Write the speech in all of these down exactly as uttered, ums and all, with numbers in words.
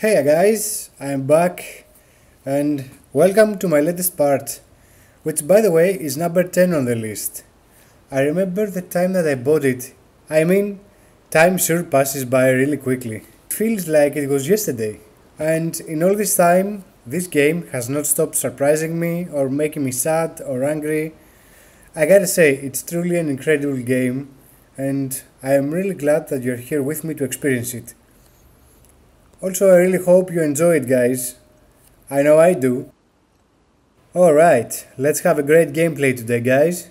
Hey guys, I am back and welcome to my latest part, which by the way is number ten on the list. I remember the time that I bought it. I mean, time sure passes by really quickly. It feels like it was yesterday. And in all this time, this game has not stopped surprising me or making me sad or angry. I gotta say, it's truly an incredible game and I am really glad that you're here with me to experience it. Also, I really hope you enjoy it, guys. I know I do. Alright, let's have a great gameplay today, guys.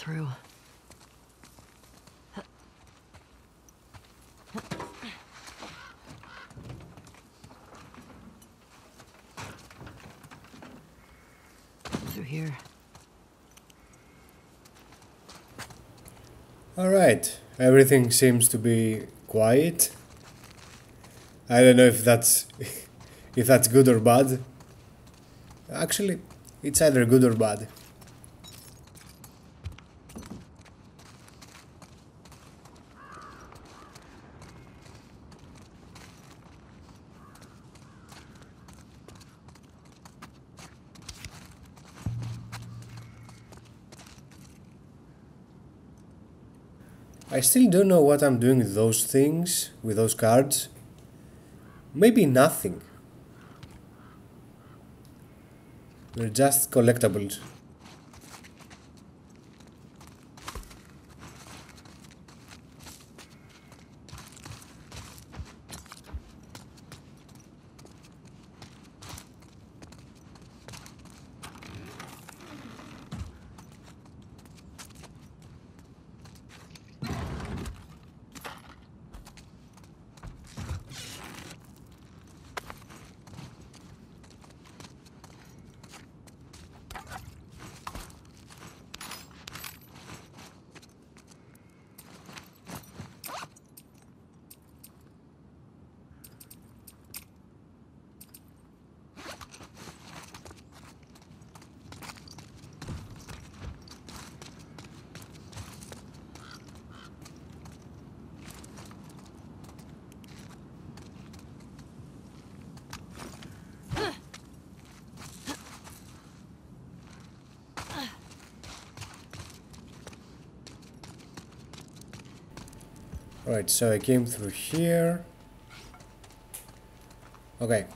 Through. Through here. All right, everything seems to be quiet. I don't know if that's if that's good or bad. Actually, it's either good or bad. I still don't know what I'm doing with those things, with those cards. Maybe nothing. They're just collectibles. Alright, so I came through here. Okay.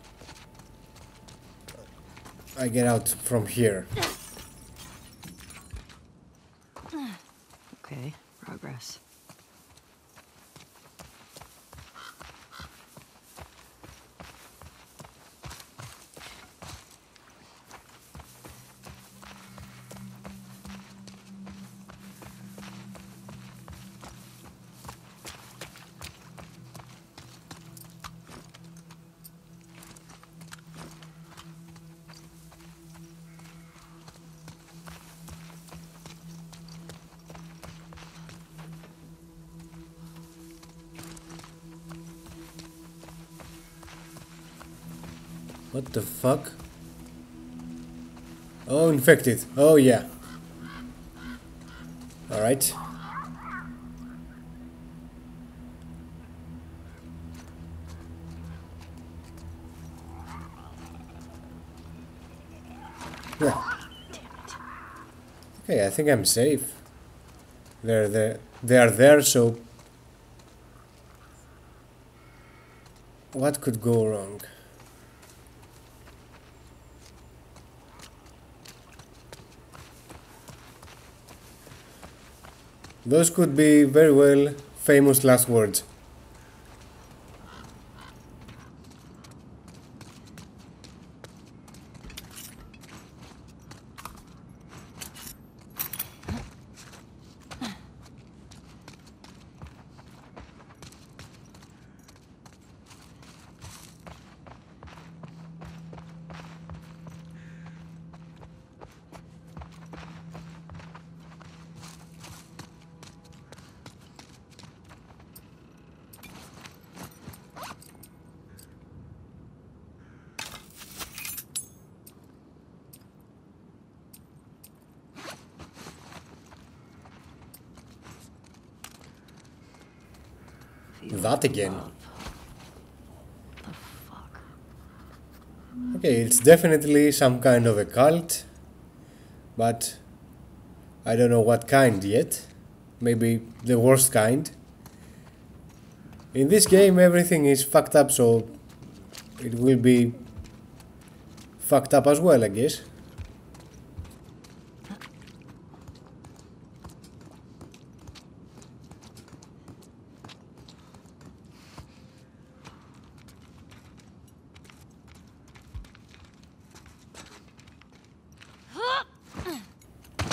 I get out from here. Okay, progress. What the fuck? Oh, infected. Oh, yeah. Alright. Yeah. Okay, I think I'm safe. They're there. They are there, so... What could go wrong? Those could be very well famous last words. That again. Okay, it's definitely some kind of a cult, but I don't know what kind yet. Maybe the worst kind. In this game everything is fucked up, so it will be fucked up as well, I guess.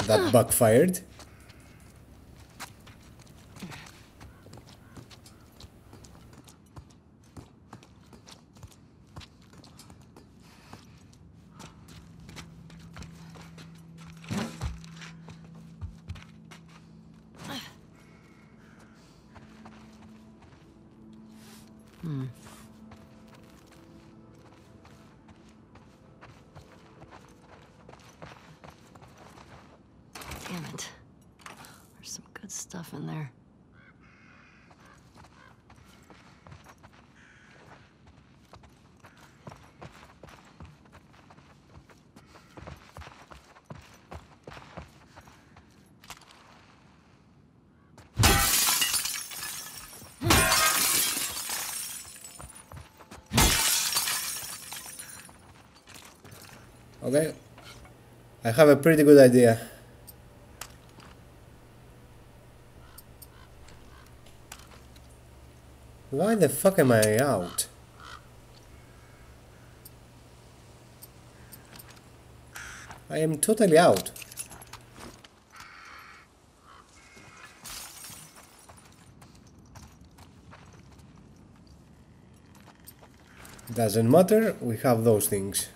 That backfired. Hmm. Stuff in there. Okay, I have a pretty good idea. Why the fuck am I out? I am totally out. Doesn't matter, we have those things.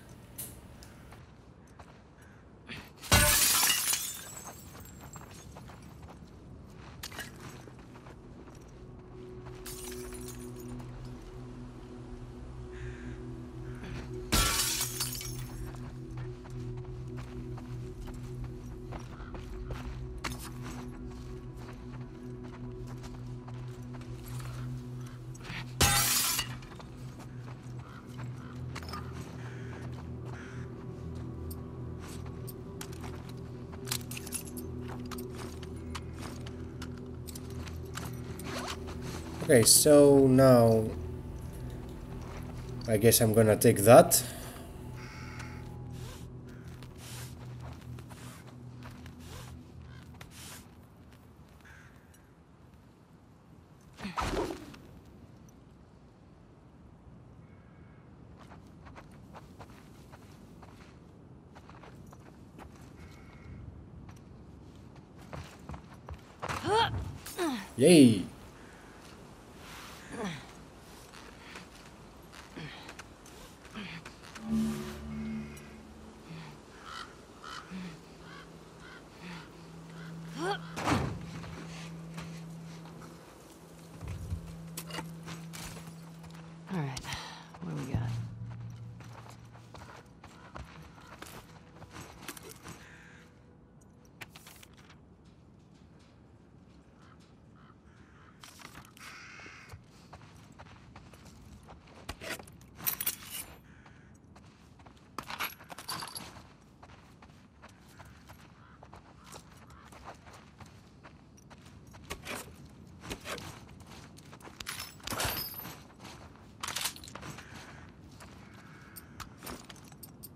Okay, so now I guess I'm gonna take that. Yay!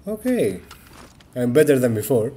Okay, I'm better than before.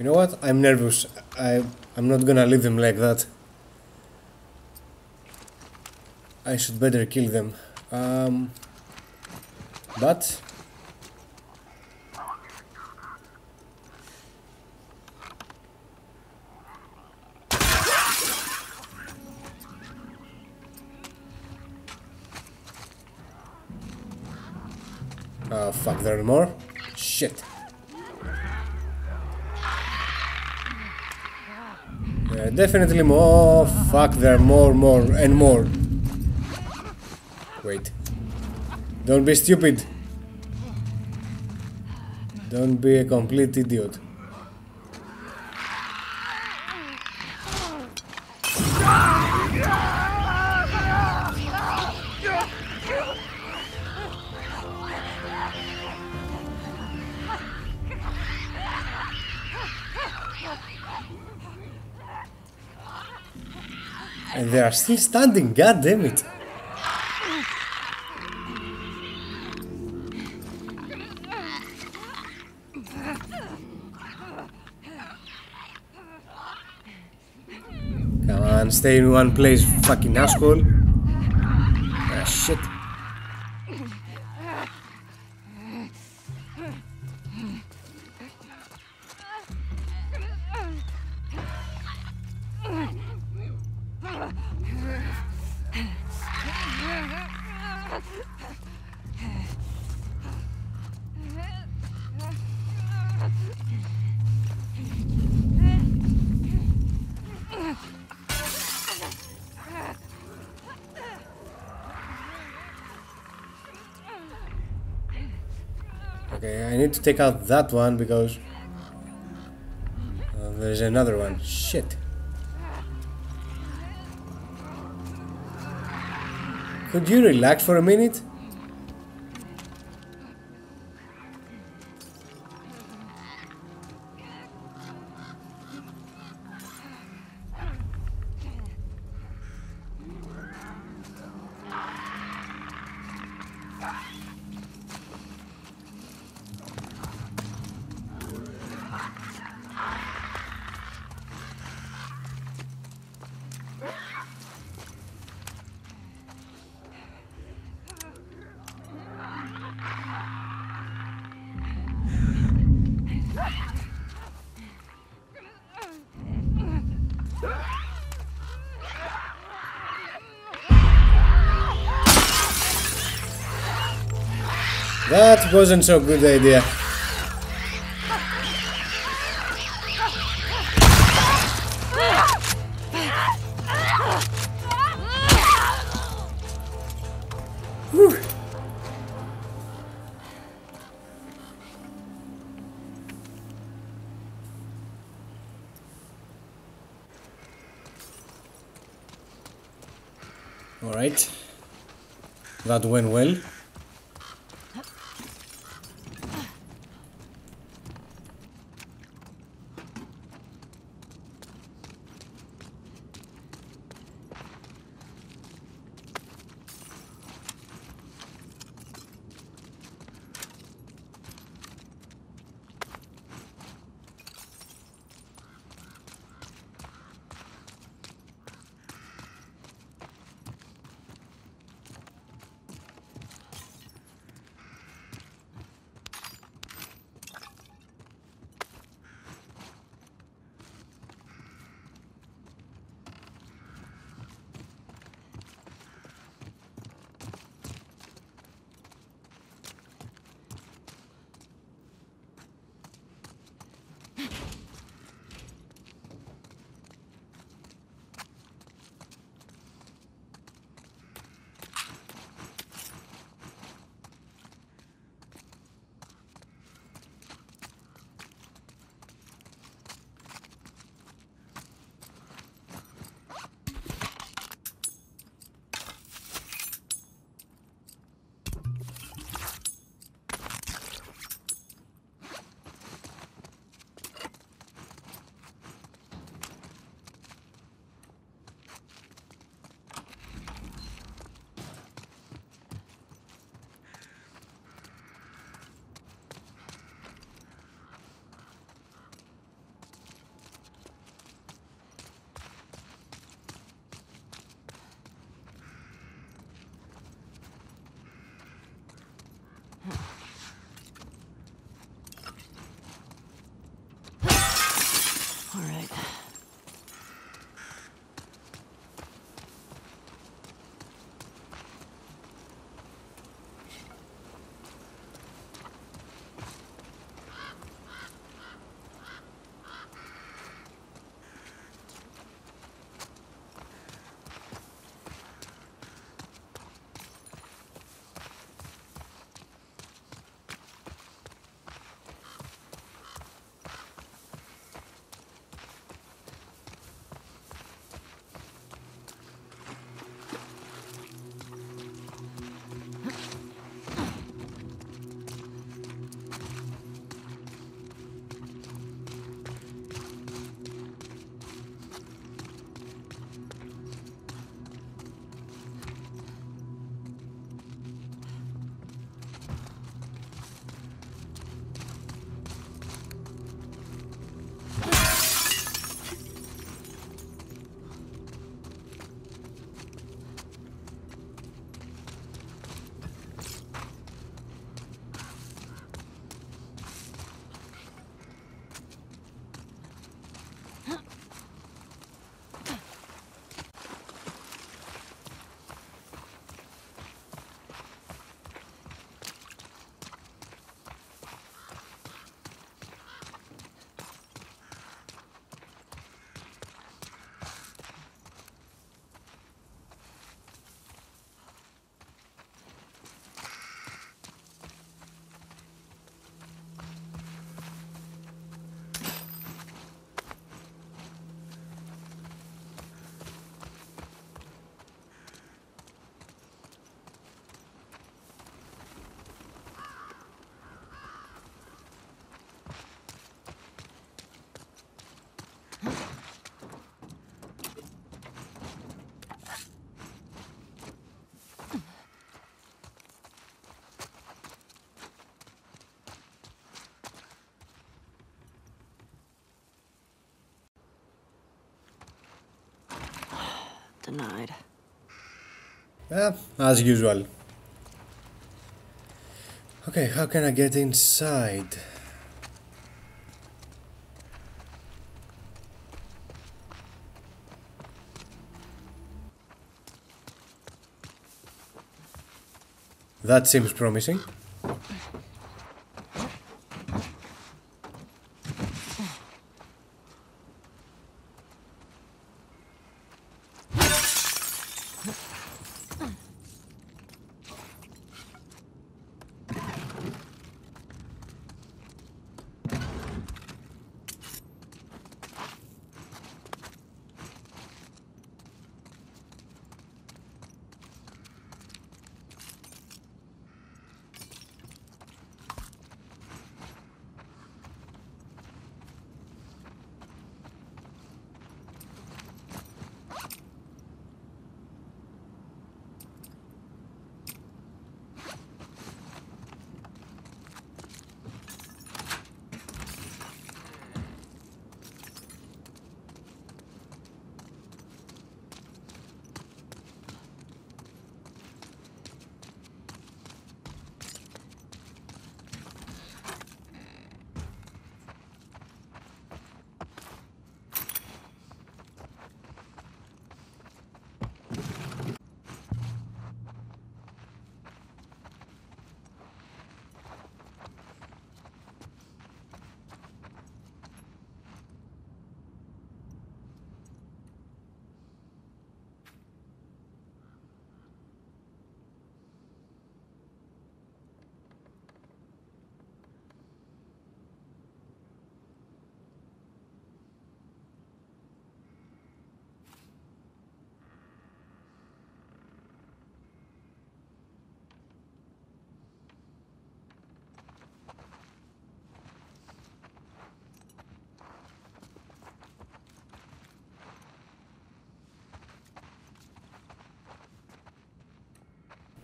You know what? I'm nervous. I, I'm not gonna leave them like that. I should better kill them. Um, but... Oh fuck, there are more? Shit. There are definitely more. Fuck, there are more, more, and more. Wait. Don't be stupid. Don't be a complete idiot. And they are still standing, god damn it. Come on, stay in one place, fucking asshole. Ah, shit. Okay, I need to take out that one because uh, there's another one. Shit. Could you relax for a minute? That wasn't so good idea. Whew. All right, that went well. Denied. Yeah, as usual. Okay, how can I get inside? That seems promising.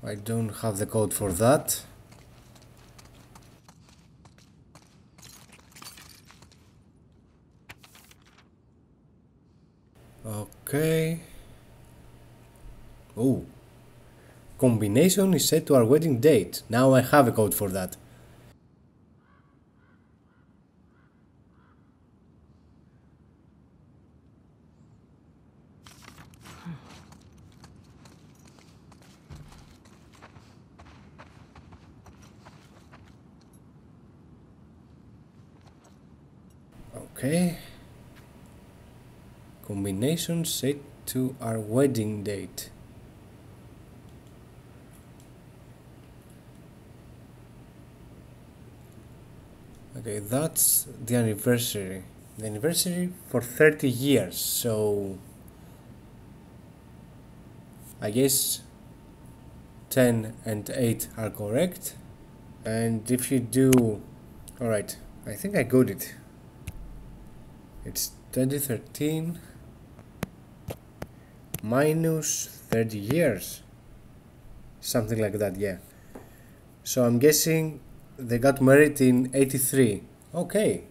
I don't have the code for that. Okay. Oh. Combination is set to our wedding date. Now I have a code for that. Okay, combination set to our wedding date. Okay, that's the anniversary. The anniversary for thirty years, so I guess ten and eight are correct. And if you do, alright, I think I got it. It's twenty thirteen minus thirty years, something like that, yeah. So I'm guessing they got married in eighty-three. Okay,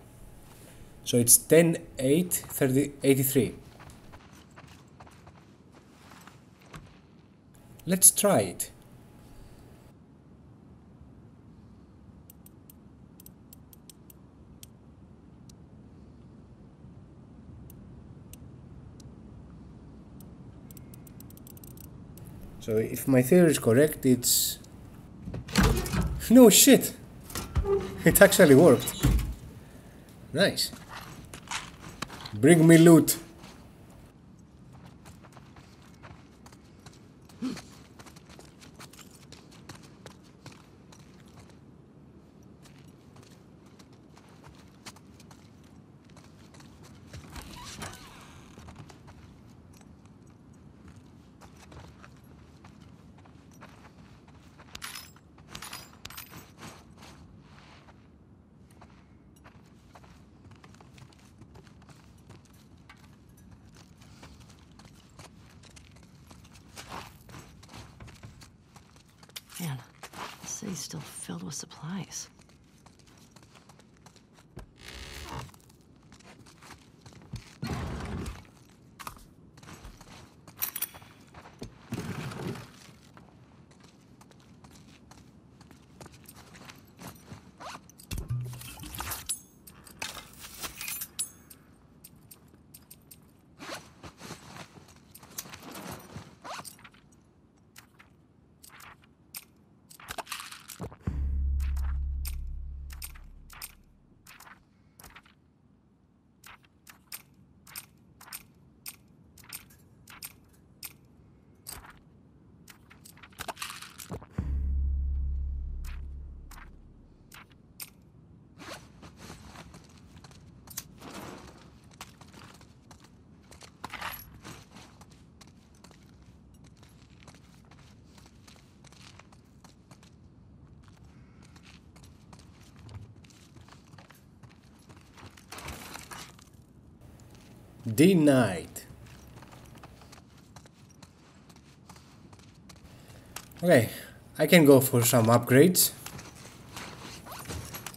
so it's ten, eight, thirty, eighty-three. Let's try it. So if my theory is correct, it's... No shit! It actually worked. Nice. Bring me loot. Man, the city's still filled with supplies. Denied. Okay, I can go for some upgrades.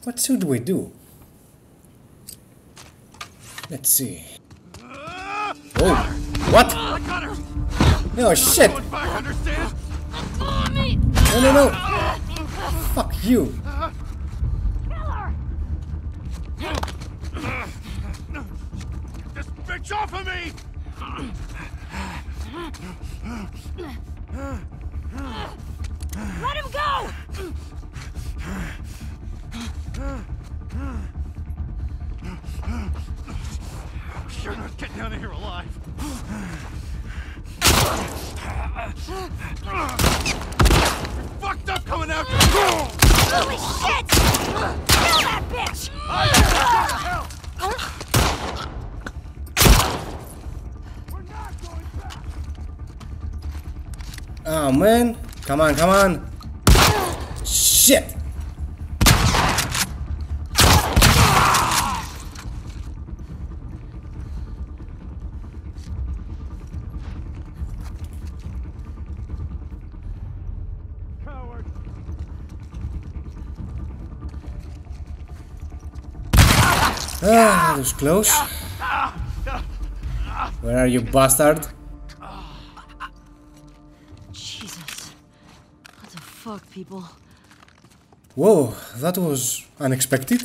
What should we do? Let's see. Oh, what? No shit! No, no, no! Fuck you! This bitch off of me! Let him go! You're not getting out of here alive. You're fucked up coming after me. Holy shit! Kill that bitch! We're not going back. Oh man. Come on, come on. Shit. Ah, that was close. Where are you, bastard? Jesus. What the fuck, people? Whoa, that was unexpected.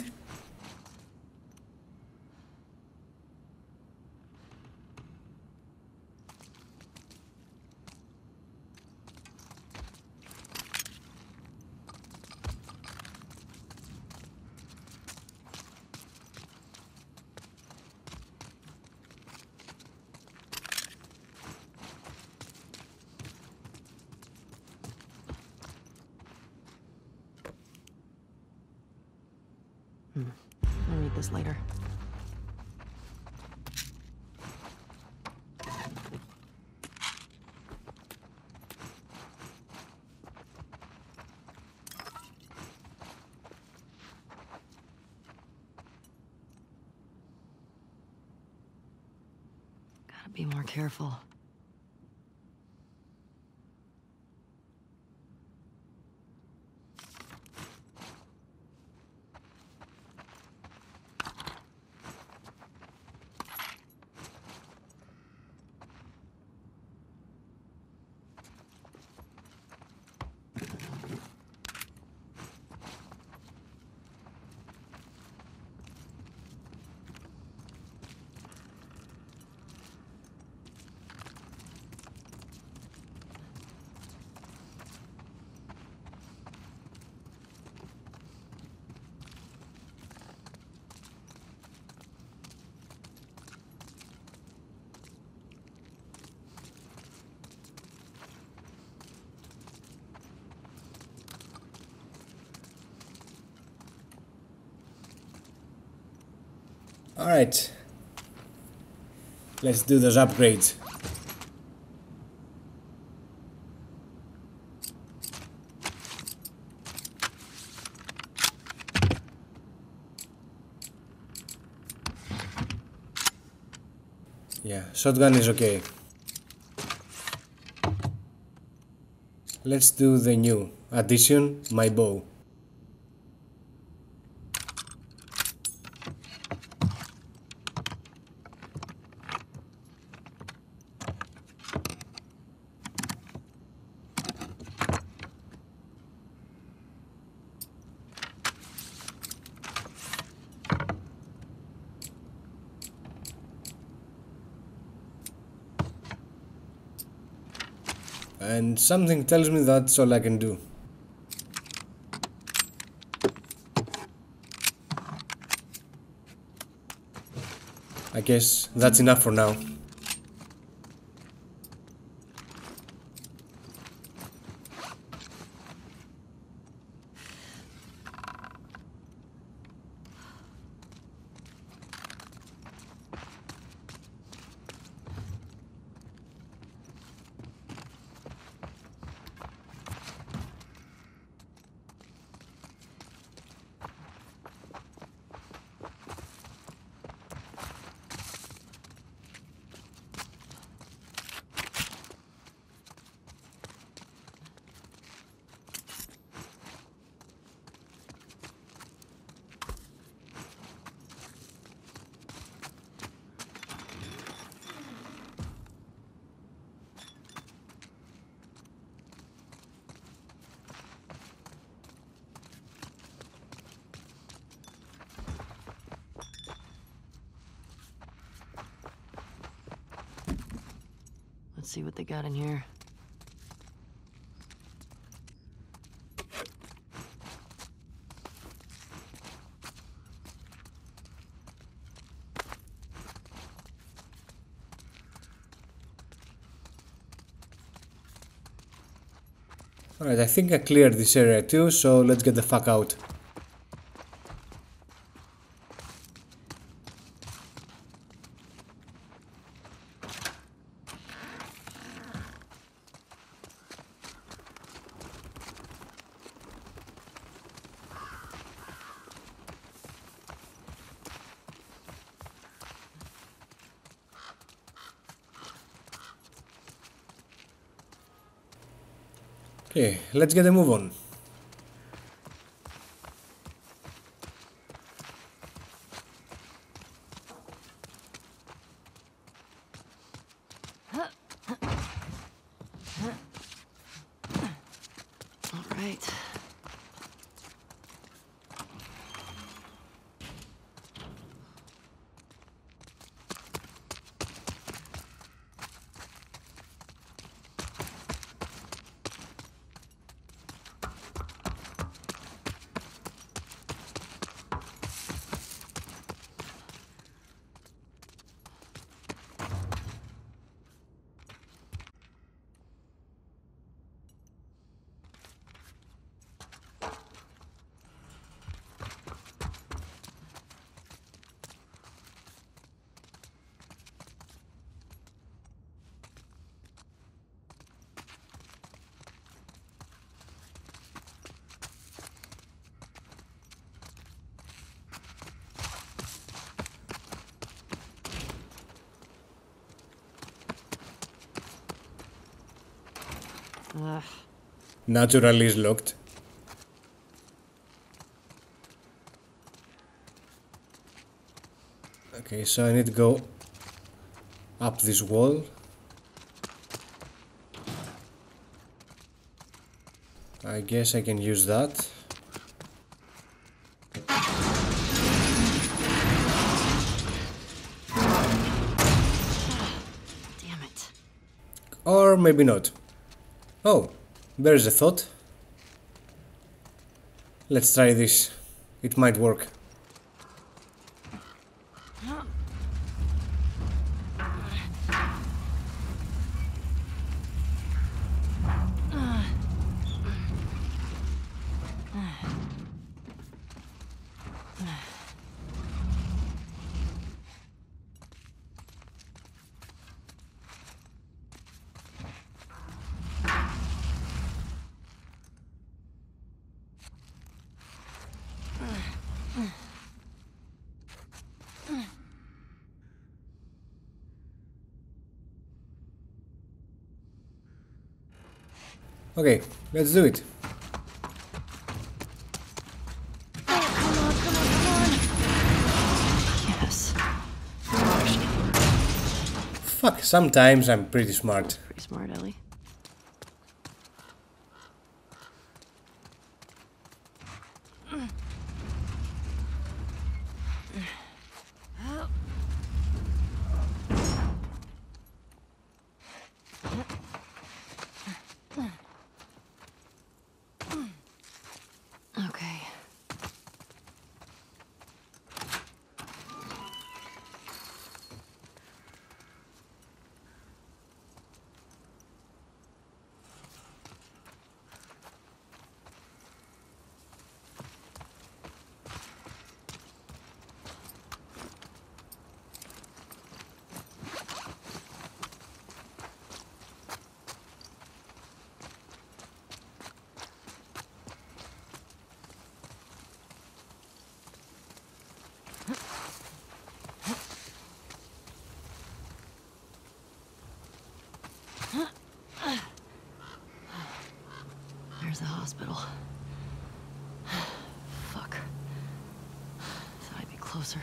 Hmm. I'll read this later. Gotta be more careful. Alright, let's do those upgrades. Yeah, shotgun is okay. Let's do the new addition, my bow. And something tells me that's all I can do. I guess that's enough for now. Let's see what they got in here. Alright, I think I cleared this area too, so let's get the fuck out. Okay, let's get a move on. All right. Ugh. Naturally is locked. Okay, so I need to go up this wall. I guess I can use that. Damn it. Or maybe not. Oh, there's a thought. Let's try this. It might work. Okay, let's do it. Oh, come on, come on, come on. Yes. Fuck, sometimes I'm pretty smart. Pretty smart, Ellie. There's the hospital. Fuck. Thought I'd be closer.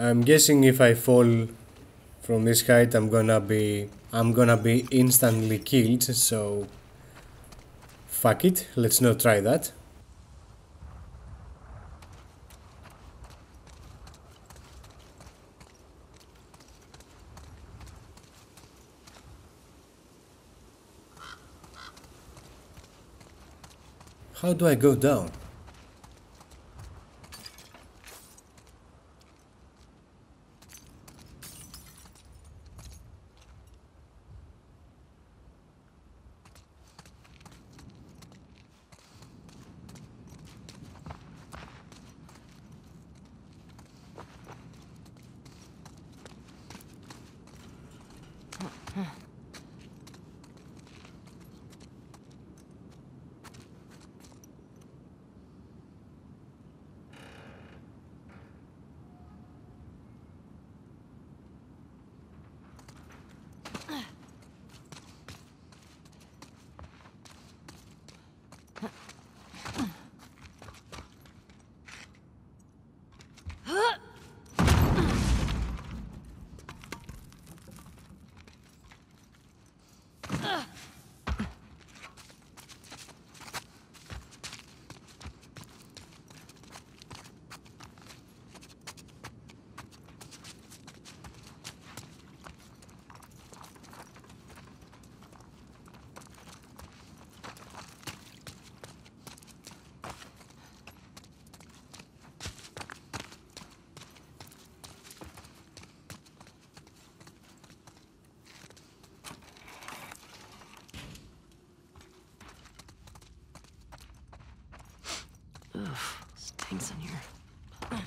I'm guessing if I fall from this height, I'm gonna be I'm gonna be instantly killed, so fuck it, let's not try that. How do I go down? Stinks in here.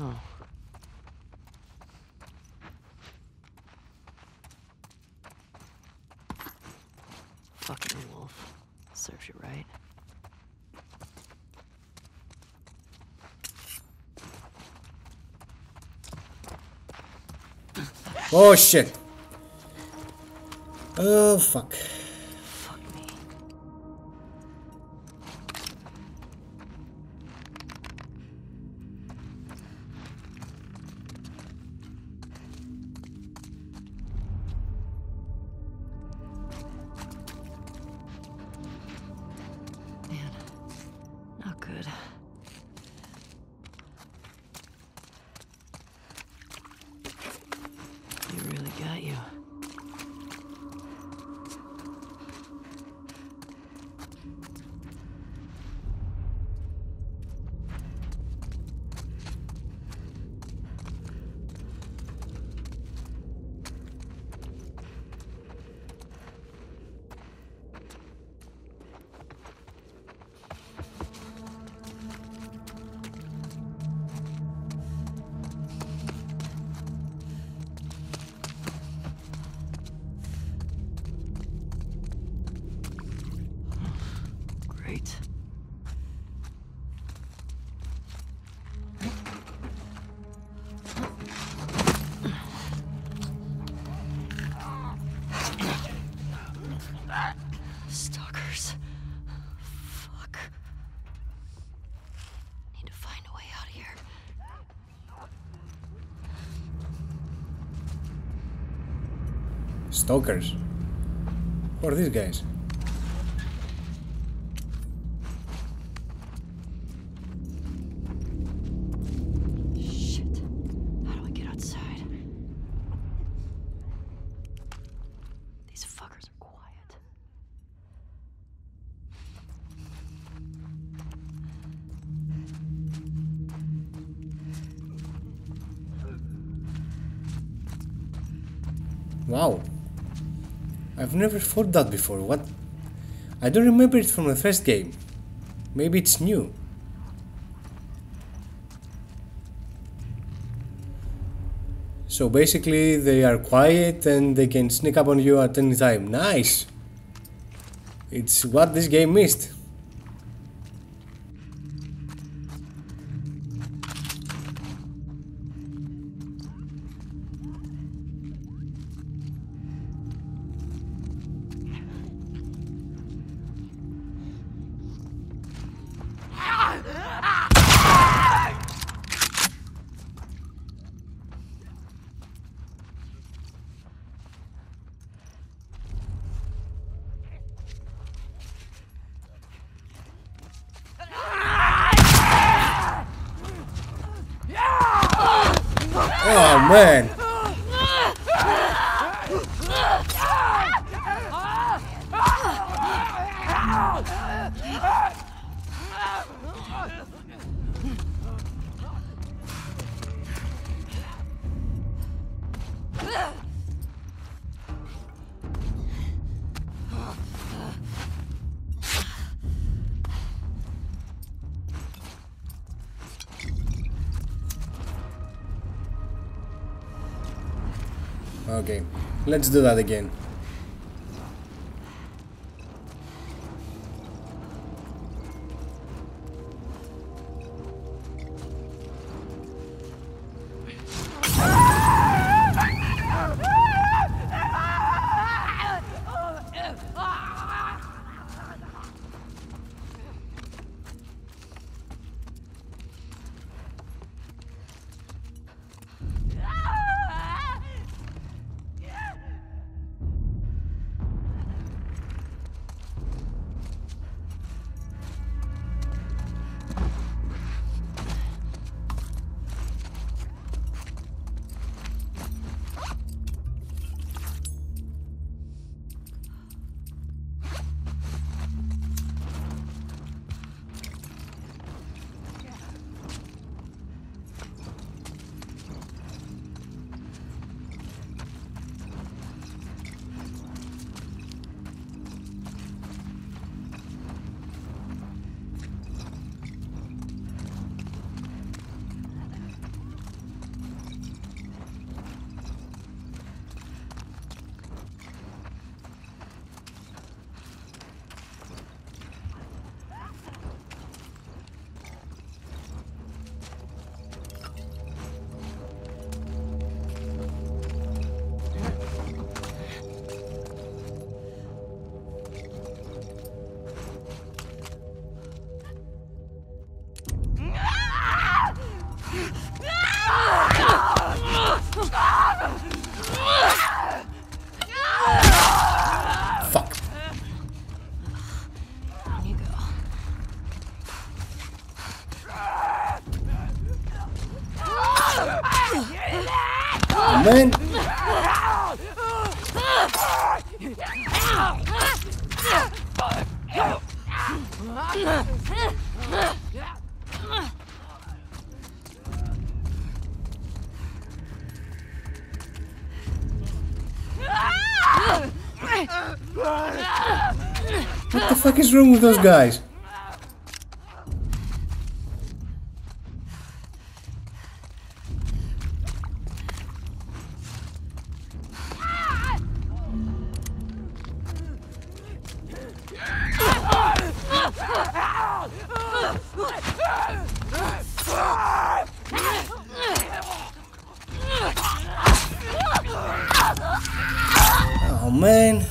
Oh. Fucking wolf. Serves you right. Oh shit! Oh fuck. Fuck me. Man, not good. Got you. Stalkers. Who are these guys? Shit. How do I get outside? These fuckers are quiet. Wow. I've never fought that before. What? I don't remember it from the first game. Maybe it's new. So basically they are quiet and they can sneak up on you at any time. Nice! It's what this game missed. Oh man. Okay, let's do that again. Man. What the fuck is wrong with those guys? Oh man.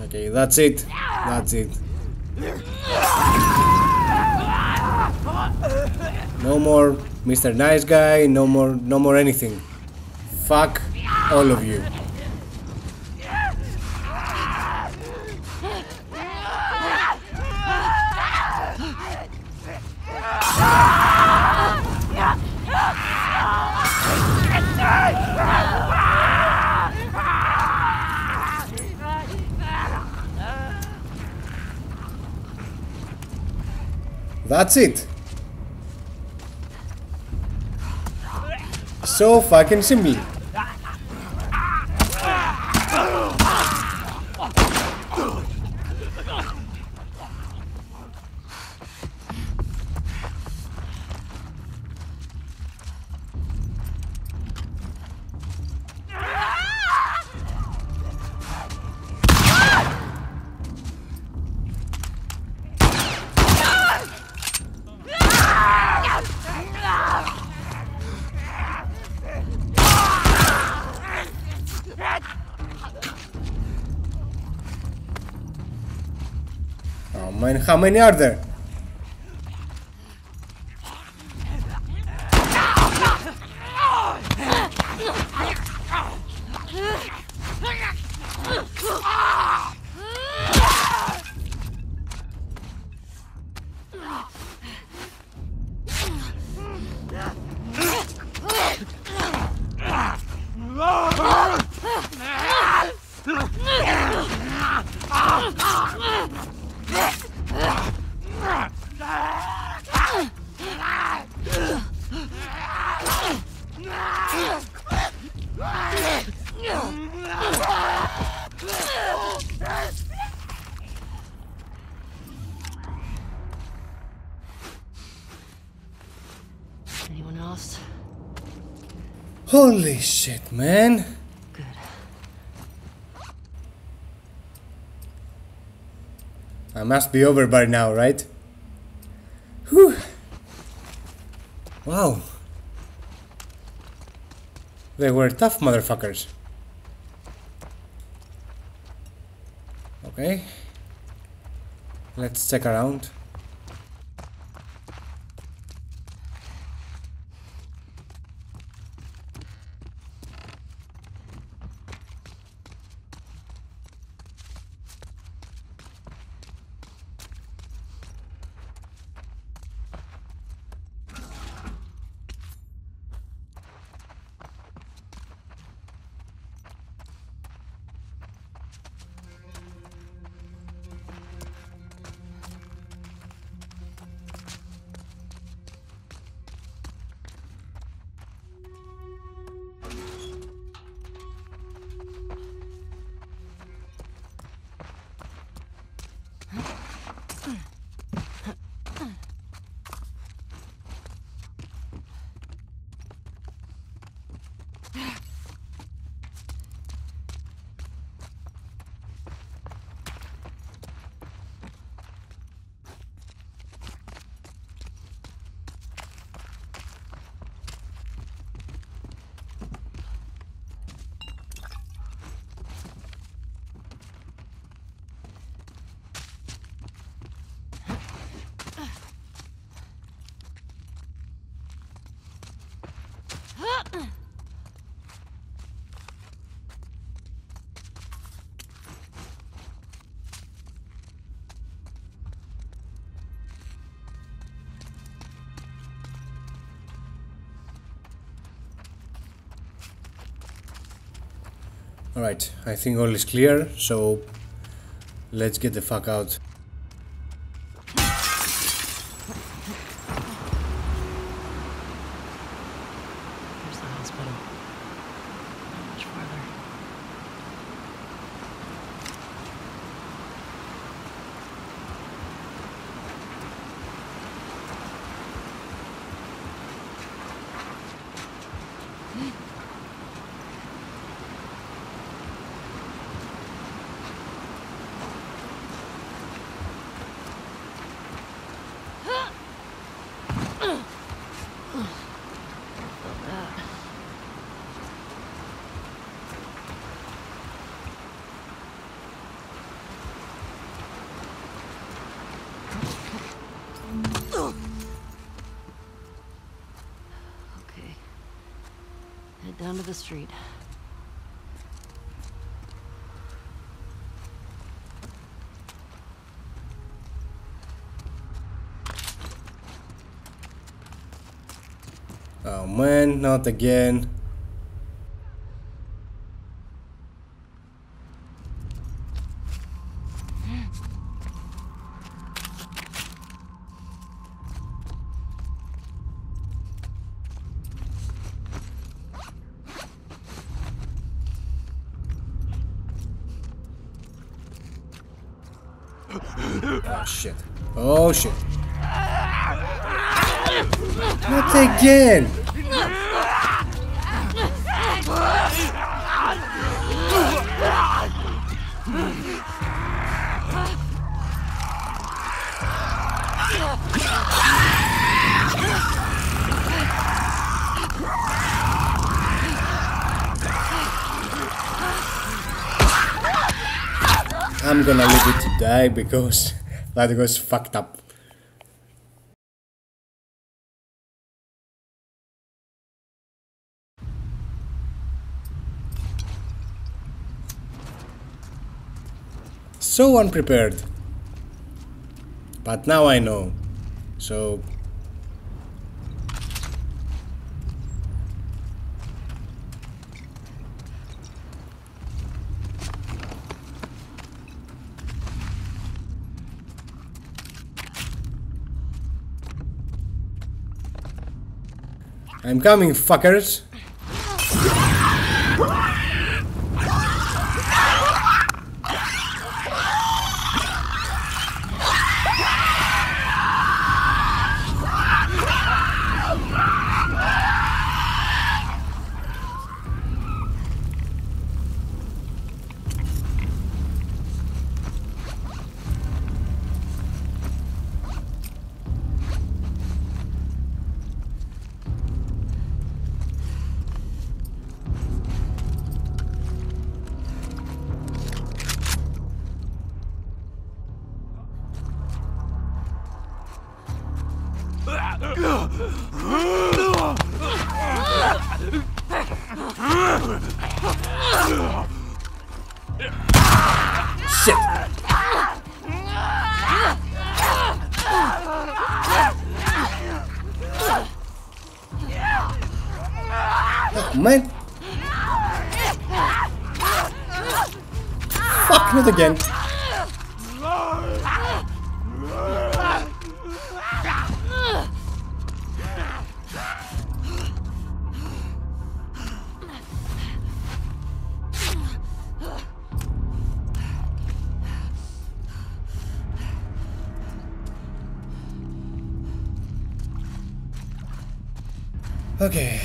Okay, that's it. That's it. No more Mister Nice Guy, no more no more anything. Fuck all of you. That's it. So fucking simple. How many, how many are there? Holy shit, man. Good. I must be over by now, right? Whew. Wow. They were tough motherfuckers. Okay. Let's check around. Alright, I think all is clear, so let's get the fuck out. There's the hospital. Not much farther. Down to the street. Oh man, not again. Oh shit. Oh shit. Not again. I'm gonna leave it to die because That goes fucked up. So unprepared. But now I know. So... I'm coming, fuckers! Okay.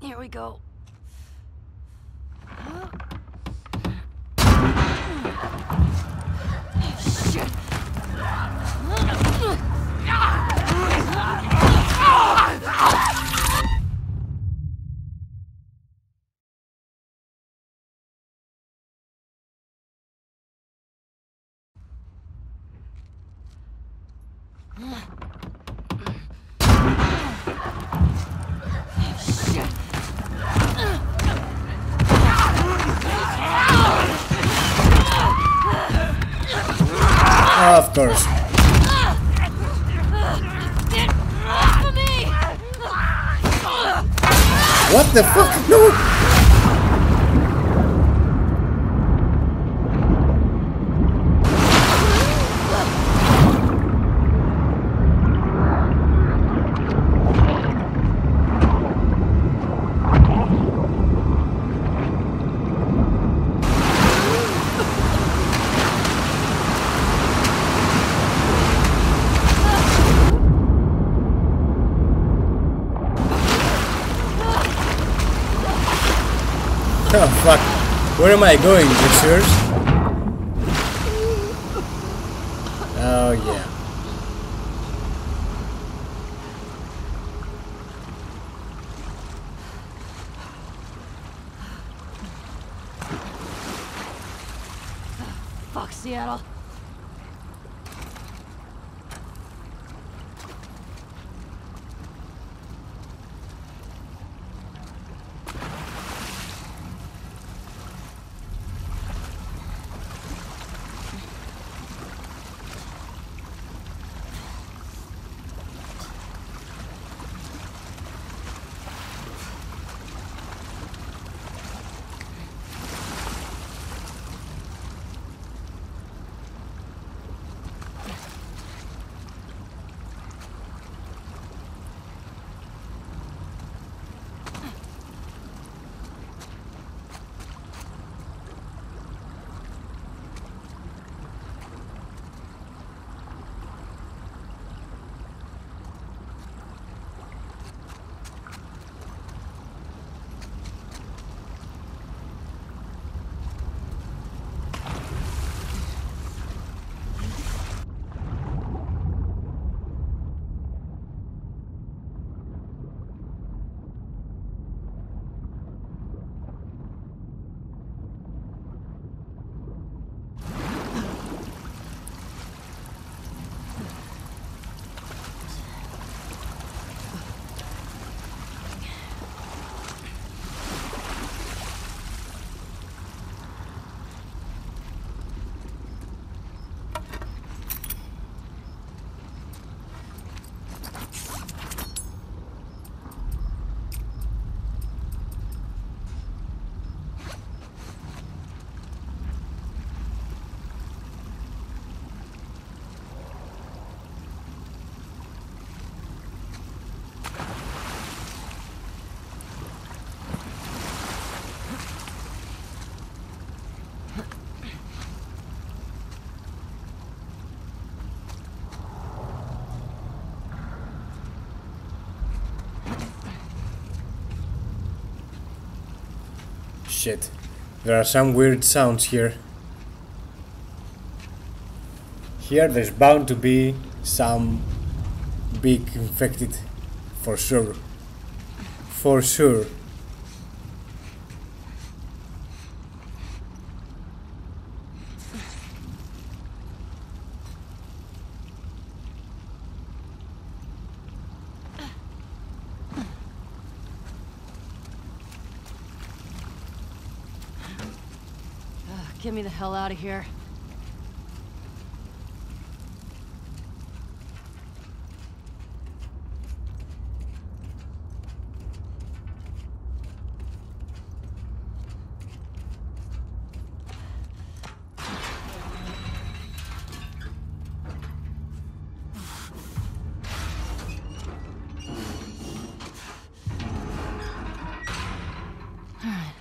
Here we go. Huh? Of course. Get off of me! What the fuck? No! Oh fuck, where am I going, bitches? Oh yeah. Fuck Seattle. Shit. There are some weird sounds here. Here there's bound to be some big infected for sure. For sure. Get me the hell out of here. Alright.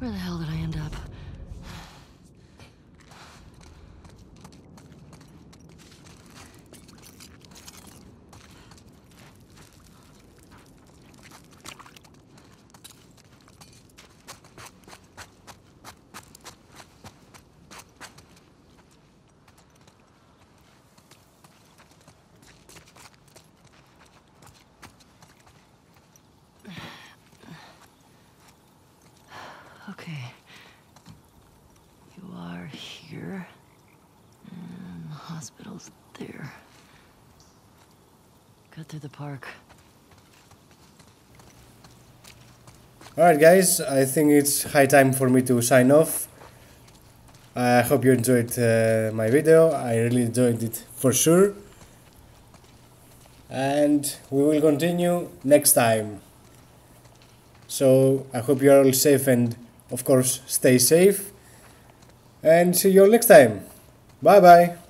Where the hell did I end up? Okay, you are here, and the hospital's there, Cut through the park. Alright guys, I think it's high time for me to sign off. I hope you enjoyed uh, my video. I really enjoyed it for sure. And we will continue next time. So I hope you are all safe and of course stay safe. And see you all next time. Bye bye.